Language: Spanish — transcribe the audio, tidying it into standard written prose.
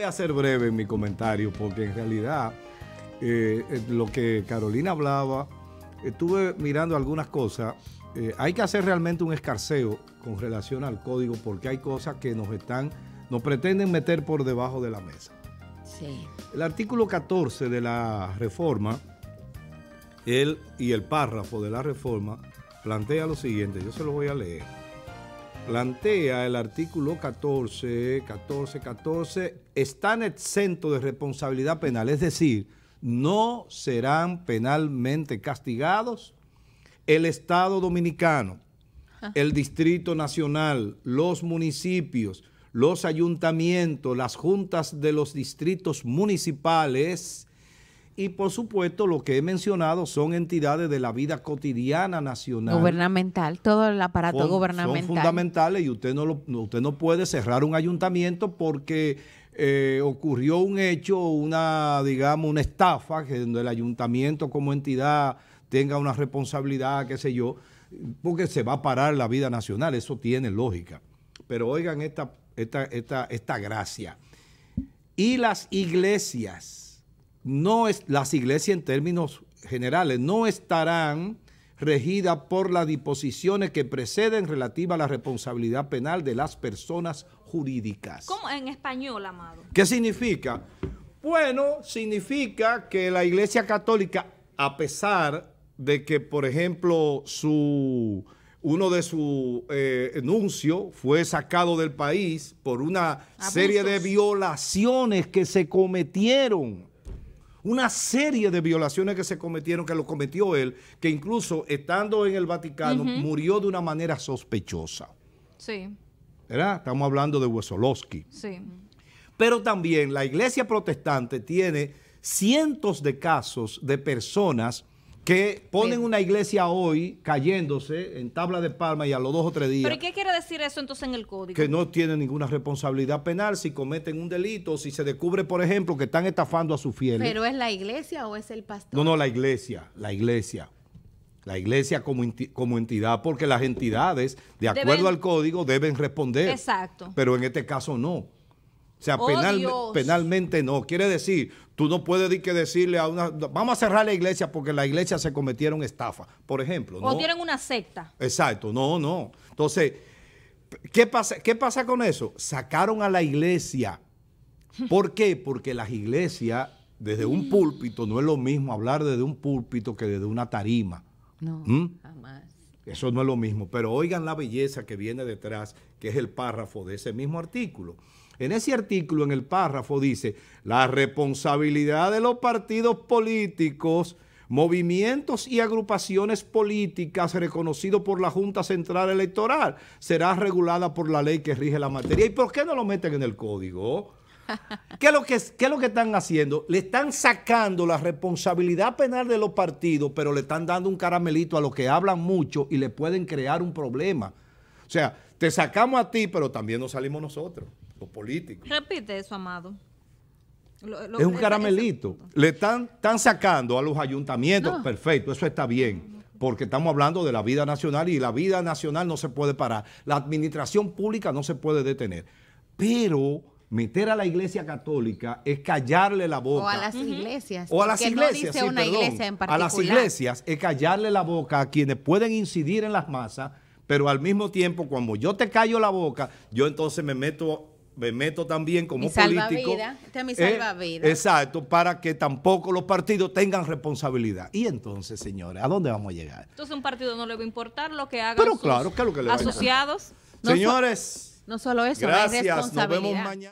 voy a ser breve en mi comentario porque en realidad lo que Carolina hablaba, estuve mirando algunas cosas. Hay que hacer realmente un escarceo con relación al código porque hay cosas que nos pretenden meter por debajo de la mesa. Sí. El artículo 14 de la reforma, el párrafo de la reforma, plantea lo siguiente, yo se lo voy a leer. Plantea el artículo 14, están exentos de responsabilidad penal, es decir, no serán penalmente castigados el Estado Dominicano, el Distrito Nacional, los municipios, los ayuntamientos, las juntas de los distritos municipales y, por supuesto, lo que he mencionado son entidades de la vida cotidiana nacional. Gubernamental, todo el aparato gubernamental. Son fundamentales y usted no puede cerrar un ayuntamiento porque ocurrió un hecho, digamos, una estafa, que el ayuntamiento como entidad tenga una responsabilidad, qué sé yo, porque se va a parar la vida nacional, eso tiene lógica. Pero oigan esta gracia. Y las iglesias, las iglesias en términos generales, no estarán regidas por las disposiciones que preceden relativas a la responsabilidad penal de las personas jurídicas. ¿Cómo en español, amado? ¿Qué significa? Bueno, significa que la Iglesia Católica, a pesar de que, por ejemplo, uno de sus nuncios fue sacado del país por una serie de violaciones que se cometieron. Una serie de violaciones que se cometieron, que lo cometió él, que incluso estando en el Vaticano murió de una manera sospechosa. Sí. ¿Verdad? Estamos hablando de Wesolowski. Sí. Pero también la Iglesia protestante tiene cientos de casos de personas que ponen una iglesia hoy cayéndose en tabla de palma y a los 2 o 3 días. ¿Pero qué quiere decir eso entonces en el código? Que no tienen ninguna responsabilidad penal si cometen un delito, si se descubre, por ejemplo, que están estafando a sus fieles. ¿Pero es la iglesia o es el pastor? No, no, la iglesia. La iglesia como entidad, porque las entidades, de acuerdo al código, deben responder. Exacto. Pero en este caso no. O sea, penalmente no. Quiere decir, tú no puedes decirle a una... Vamos a cerrar la iglesia porque la iglesia se cometieron estafa, por ejemplo. O tienen una secta. Exacto, no. Entonces, ¿qué pasa con eso? Sacaron a la iglesia. ¿Por qué? Porque las iglesias, desde un púlpito, no es lo mismo hablar desde un púlpito que desde una tarima. No, jamás. Eso no es lo mismo. Pero oigan la belleza que viene detrás, que es el párrafo de ese mismo artículo. En ese artículo, en el párrafo, dice, la responsabilidad de los partidos políticos, movimientos y agrupaciones políticas reconocidos por la Junta Central Electoral será regulada por la ley que rige la materia. ¿Y por qué no lo meten en el código? ¿Qué es lo que están haciendo? Le están sacando la responsabilidad penal de los partidos, pero le están dando un caramelito a los que hablan mucho y le pueden crear un problema. O sea, te sacamos a ti, pero también nos salimos nosotros. Políticos. Repite eso, amado. Es un caramelito. Le están sacando a los ayuntamientos. No. Perfecto, eso está bien, porque estamos hablando de la vida nacional y la vida nacional no se puede parar. La administración pública no se puede detener. Pero meter a la Iglesia Católica es callarle la boca. O a las iglesias. O a las iglesias, no dice una iglesia en particular. A las iglesias es callarle la boca a quienes pueden incidir en las masas, pero al mismo tiempo, cuando yo te callo la boca, yo entonces me meto también como político. Este es mi salvavidas. Exacto, para que tampoco los partidos tengan responsabilidad. Y entonces, señores, ¿a dónde vamos a llegar? Entonces, un partido no le va a importar lo que hagan sus asociados. Señores, no solo eso, gracias, nos vemos mañana.